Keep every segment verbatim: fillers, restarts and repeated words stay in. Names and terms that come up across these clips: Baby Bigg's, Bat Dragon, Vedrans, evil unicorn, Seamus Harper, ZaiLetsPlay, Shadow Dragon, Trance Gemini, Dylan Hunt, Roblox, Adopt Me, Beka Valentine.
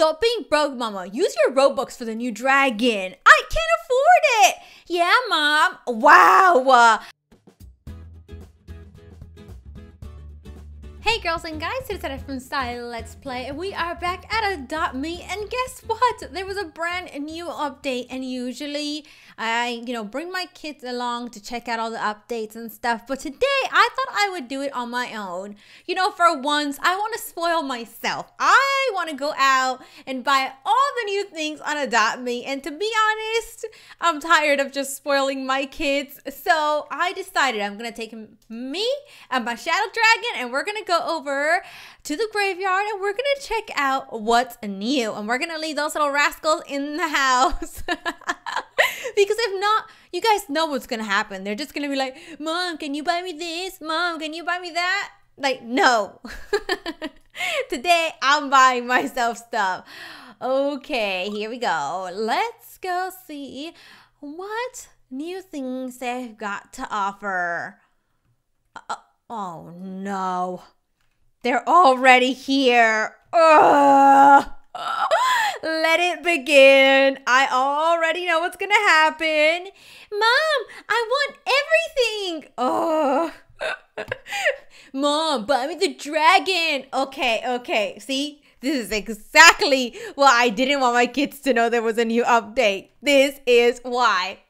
Stop being broke, Mama. Use your Robux for the new dragon. I can't afford it. Yeah, Mom. Wow. Hey girls and guys, it's Zai from ZaiLetsPlay and we are back at Adopt Me, and guess what? There was a brand new update, and usually I, you know, bring my kids along to check out all the updates and stuff, but today I thought I would do it on my own. You know, for once, I want to spoil myself. I want to go out and buy all the new things on Adopt Me, and to be honest, I'm tired of just spoiling my kids, so I decided I'm going to take me and my Shadow Dragon and we're going to go go over to the graveyard and we're gonna check out what's new, and we're gonna leave those little rascals in the house because if not, you guys know what's gonna happen. They're just gonna be like, Mom, can you buy me this? Mom, can you buy me that? Like, no. Today I'm buying myself stuff. Okay, here we go. Let's go see what new things they've got to offer. uh, oh no, they're already here. Ugh. Let it begin. I already know what's gonna happen. Mom, I want everything. Oh, Mom, buy me the dragon. Okay, okay. See, this is exactly what I didn't want my kids to know. There was a new update. This is why.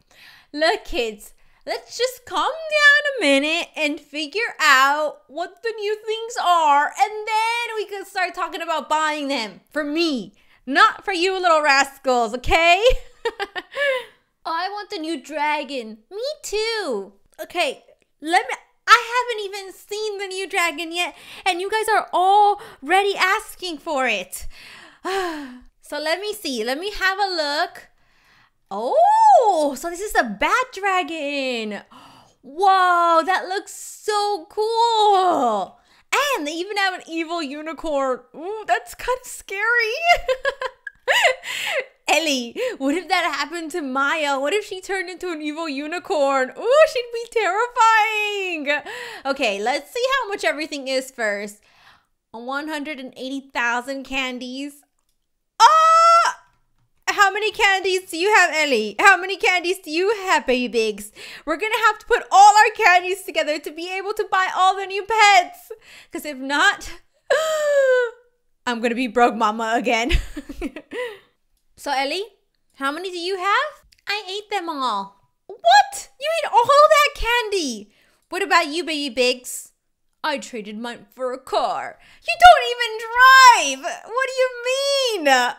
Look, kids. Let's just calm down a minute and figure out what the new things are, and then we can start talking about buying them. For me, not for you little rascals, okay? I want the new dragon. Me too. Okay, let me... I haven't even seen the new dragon yet, and you guys are already asking for it. So let me see. Let me have a look. Oh, so this is a Bat Dragon. Whoa, that looks so cool. And they even have an evil unicorn. Ooh, that's kind of scary. Ellie, what if that happened to Maya? What if she turned into an evil unicorn? Ooh, she'd be terrifying. Okay, let's see how much everything is first. one hundred eighty thousand candies. How many candies do you have, Ellie? How many candies do you have, Baby Biggs? We're gonna have to put all our candies together to be able to buy all the new pets. Because if not, I'm gonna be broke mama again. So, Ellie, how many do you have? I ate them all. What? You ate all that candy? What about you, Baby Biggs? I traded mine for a car. You don't even drive! What do you mean?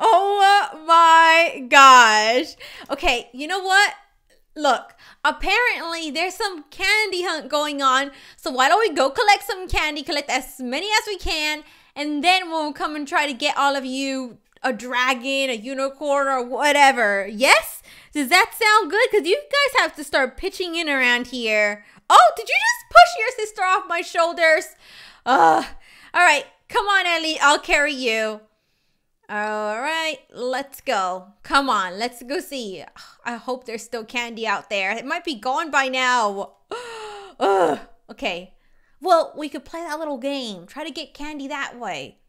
Oh my gosh. Okay, you know what? Look, apparently there's some candy hunt going on. So why don't we go collect some candy, collect as many as we can, and then we'll come and try to get all of you a dragon, a unicorn, or whatever. Yes? Does that sound good? Because you guys have to start pitching in around here. Oh, did you just push your sister off my shoulders? Ugh. All right, come on, Ellie. I'll carry you. All right, let's go. Come on, let's go see. I hope there's still candy out there. It might be gone by now. Ugh. Okay. Well, we could play that little game. Try to get candy that way.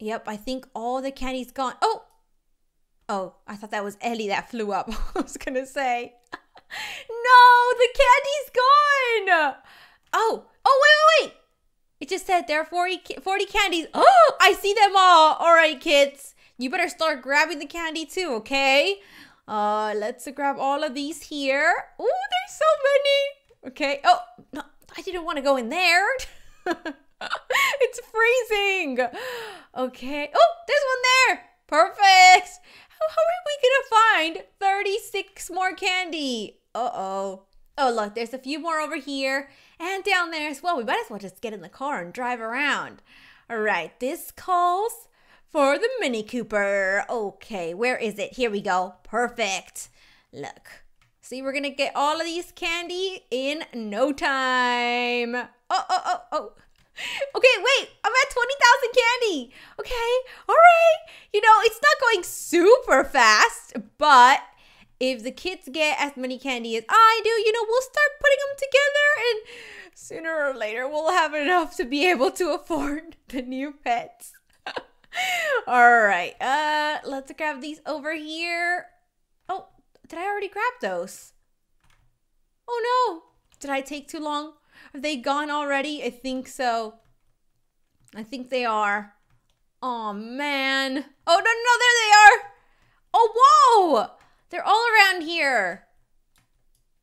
Yep, I think all the candy's gone. Oh! Oh, I thought that was Ellie that flew up. I was gonna say. No, the candy's gone! Oh, oh, wait, wait, wait! It just said there are forty, forty candies. Oh, I see them all. All right, kids. You better start grabbing the candy too, okay? Uh, let's grab all of these here. Oh, there's so many. Okay. Oh, no, I didn't want to go in there. It's freezing. Okay. Oh, there's one there. Perfect. How, how are we going to find thirty-six more candy? Uh-oh. Oh, look, there's a few more over here and down there as well. We might as well just get in the car and drive around. All right, this calls for the Mini Cooper. Okay, where is it? Here we go. Perfect. Look, see, we're going to get all of these candy in no time. Oh, oh, oh, oh. Okay, wait, I'm at twenty thousand candy. Okay, all right. You know, it's not going super fast, but... if the kids get as many candy as I do, you know, we'll start putting them together, and sooner or later we'll have enough to be able to afford the new pets. All right, uh, let's grab these over here. Oh, did I already grab those? Oh no, did I take too long? Are they gone already? I think so. I think they are. Oh man. Oh no, no, no, there they are. Oh, whoa. They're all around here.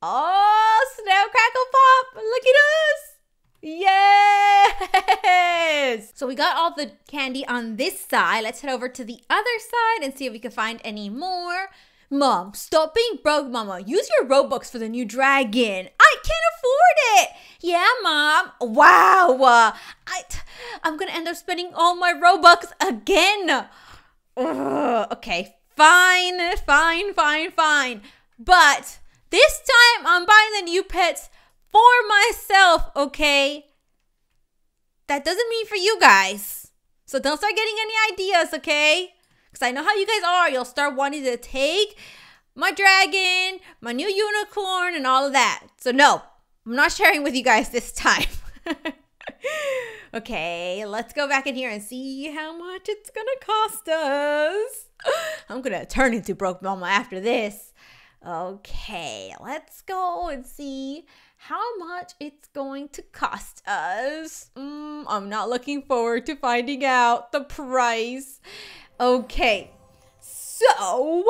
Oh, snap, crackle, pop. Look at us. Yes! So we got all the candy on this side. Let's head over to the other side and see if we can find any more. Mom, stop being broke, Mama. Use your Robux for the new dragon. I can't afford it. Yeah, Mom. Wow. Uh, I t I'm going to end up spending all my Robux again. Ugh, okay, fine, fine, fine, fine. But this time I'm buying the new pets for myself, okay? That doesn't mean for you guys. So don't start getting any ideas, okay? Because I know how you guys are. You'll start wanting to take my dragon, my new unicorn, and all of that. So no, I'm not sharing with you guys this time. Okay, let's go back in here and see how much it's gonna cost us. I'm gonna turn into Broke Mama after this. Okay, let's go and see how much it's going to cost us. Mm, I'm not looking forward to finding out the price. Okay, so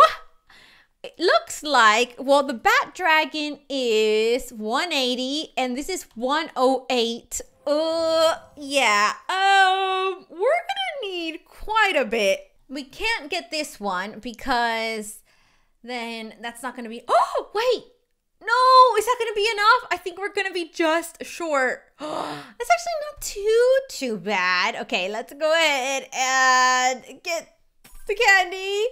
it looks like, well, the Bat Dragon is one eighty and this is one oh eight. Uh, yeah, um, we're gonna need quite a bit. We can't get this one because then that's not gonna be, oh, wait. No, is that gonna be enough? I think we're gonna be just short. That's actually not too, too bad. Okay, let's go ahead and get the candy.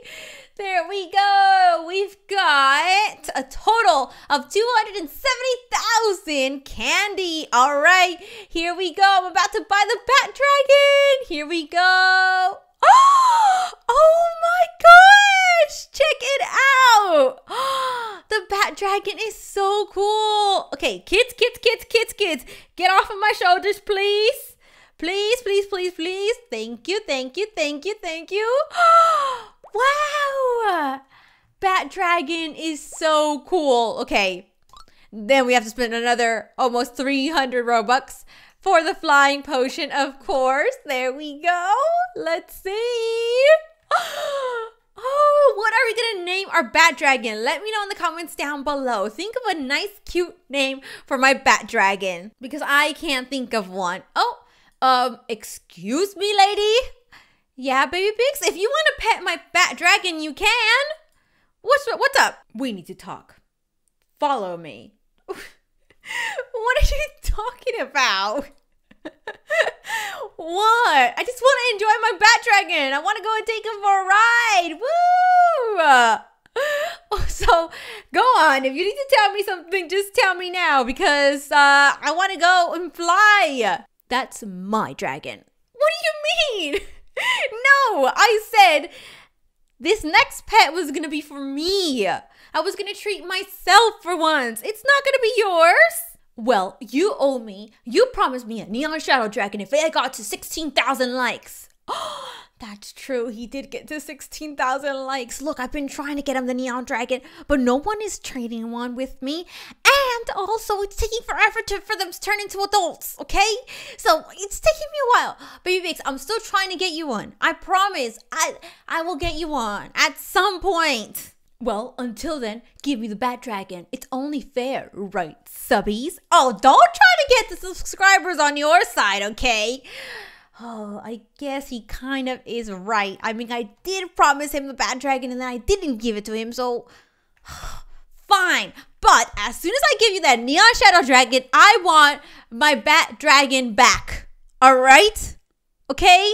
There we go. We've got a total of two hundred seventy thousand candy. All right, here we go. I'm about to buy the Bat Dragon. Here we go. Oh, oh my gosh, check it out. The Bat Dragon is so cool. Okay, kids, kids, kids, kids, kids, get off of my shoulders, please. Please, please, please, please. Thank you, thank you, thank you, thank you. Wow, Bat Dragon is so cool. Okay, then we have to spend another almost three hundred Robux for the flying potion, of course. There we go. Let's see. Oh, what are we gonna name our Bat Dragon? Let me know in the comments down below. Think of a nice, cute name for my Bat Dragon because I can't think of one. Oh, um, excuse me, lady. Yeah, baby pigs. If you want to pet my Bat Dragon, you can. What's what's up? We need to talk. Follow me. What are you talking about? What? I just want to enjoy my Bat Dragon. I want to go and take him for a ride. Woo! Oh, so go on. If you need to tell me something, just tell me now because uh, I want to go and fly. That's my dragon. What do you mean? No, I said this next pet was going to be for me. I was gonna treat myself for once. It's not gonna be yours. Well, you owe me. You promised me a neon Shadow Dragon if I got to sixteen thousand likes. Oh, that's true. He did get to sixteen thousand likes. Look, I've been trying to get him the neon dragon, but no one is trading one with me. And also, it's taking forever to, for them to turn into adults, okay? So it's taking me a while. Baby Bix, I'm still trying to get you one. I promise I, I will get you one at some point. Well, until then, give me the Bat Dragon. It's only fair, right, subbies? Oh, don't try to get the subscribers on your side, okay? Oh, I guess he kind of is right. I mean, I did promise him the Bat Dragon and then I didn't give it to him, so fine. But as soon as I give you that neon Shadow Dragon, I want my Bat Dragon back, all right? Okay?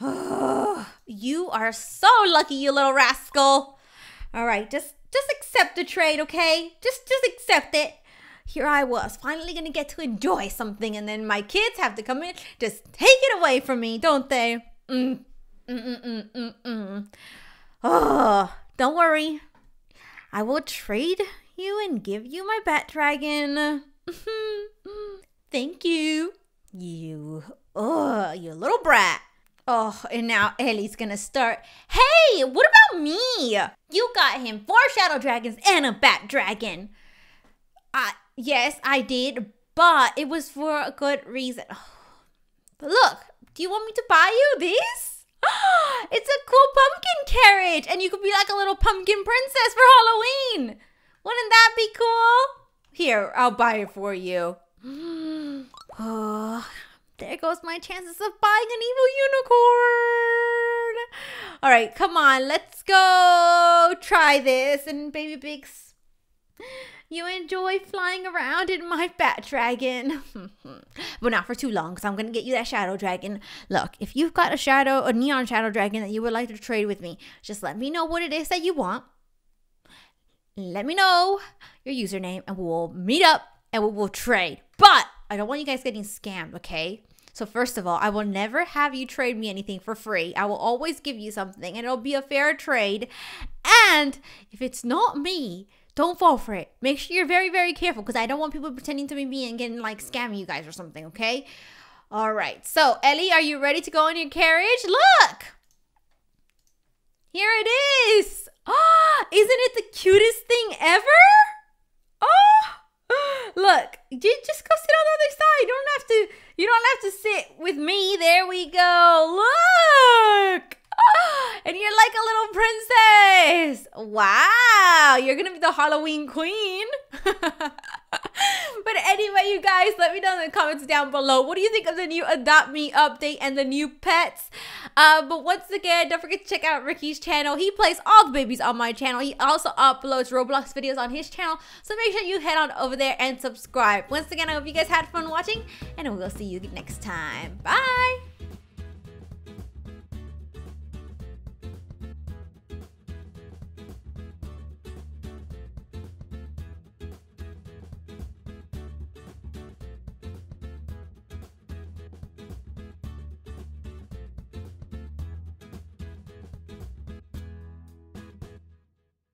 You are so lucky, you little rascal. All right, just just accept the trade, okay? Just just accept it. Here I was, finally gonna get to enjoy something, and then my kids have to come in, just take it away from me, don't they? Mm, mm, mm, mm, mm, mm. Oh, don't worry. I will trade you and give you my Bat Dragon. Thank you. You, oh, you little brat. Oh, and now Ellie's gonna start. Hey, what about me? You got him four Shadow Dragons and a Bat Dragon. Uh, yes, I did, but it was for a good reason. But look, do you want me to buy you this? It's a cool pumpkin carriage, and you could be like a little pumpkin princess for Halloween. Wouldn't that be cool? Here, I'll buy it for you. Oh, there goes my chances of buying an evil unicorn. All right, come on, let's go try this. And baby Biggs, you enjoy flying around in my Bat Dragon. But not for too long, because I'm going to get you that Shadow Dragon. Look, if you've got a shadow, a neon Shadow Dragon that you would like to trade with me, just let me know what it is that you want. Let me know your username, and we'll meet up and we will trade. But I don't want you guys getting scammed, okay? So first of all, I will never have you trade me anything for free. I will always give you something, and it'll be a fair trade. And if it's not me, don't fall for it. Make sure you're very, very careful, because I don't want people pretending to be me and getting like scamming you guys or something, okay? All right, so Ellie, are you ready to go in your carriage? Look! Here it is! Oh, isn't it the cutest thing ever? Oh! Look, you just go sit on the other side. You don't have to, you don't have to sit with me. There we go. Look. Oh, and you're like a little princess. Wow. You're going to be the Halloween queen. But anyway, you guys, let me know in the comments down below. What do you think of the new Adopt Me update and the new pets? Uh, but once again, don't forget to check out Ricky's channel. He plays all the babies on my channel. He also uploads Roblox videos on his channel. So make sure you head on over there and subscribe. Once again, I hope you guys had fun watching, and we'll see you next time. Bye!